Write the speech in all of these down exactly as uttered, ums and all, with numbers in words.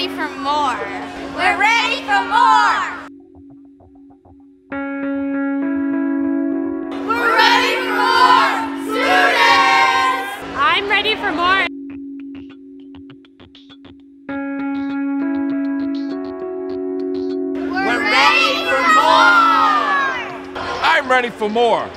ready for more. We're ready for more. For more. We're ready for more. I'm ready for more. We're ready for more. I am ready for more.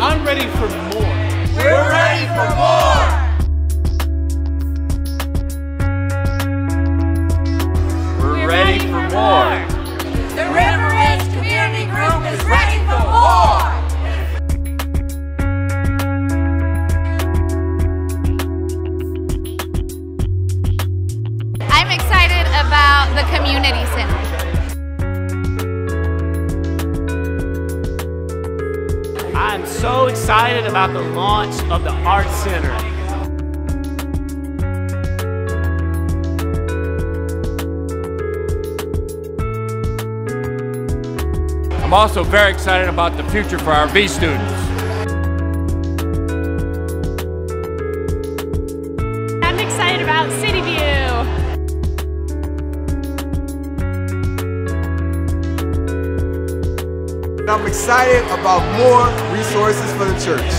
I'm ready for more. We're ready for more. About the community center. I'm so excited about the launch of the Art Center. I'm also very excited about the future for our V students. I'm excited about City View. I'm excited about more resources for the church.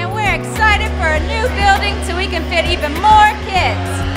And we're excited for a new building so we can fit even more kids.